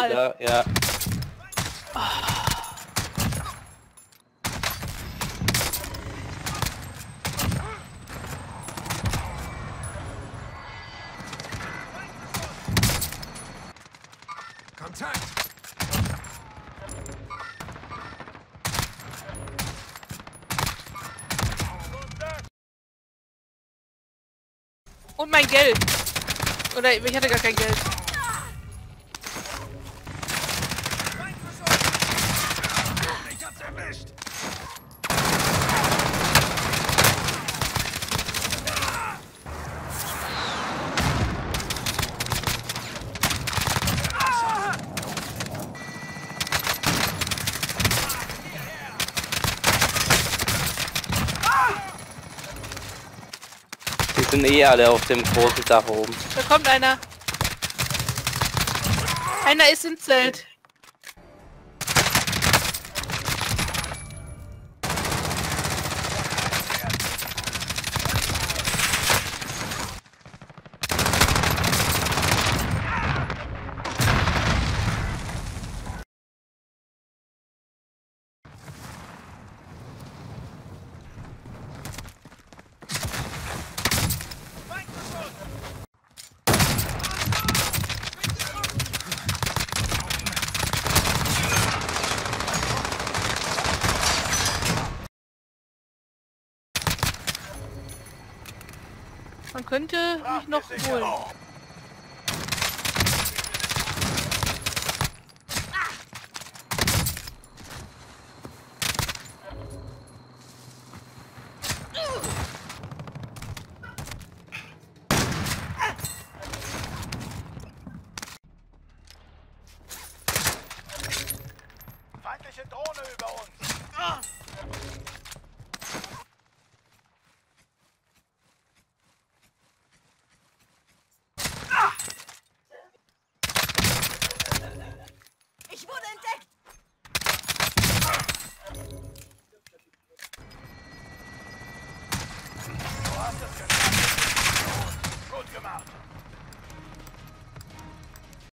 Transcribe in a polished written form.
Nochmal! Ja. Und mein Geld. Oder ich hatte gar kein Geld. Ich hab's erwischt. Sind eh alle auf dem großen Dach oben. Da kommt einer. Einer ist im Zelt. Man könnte mich noch holen.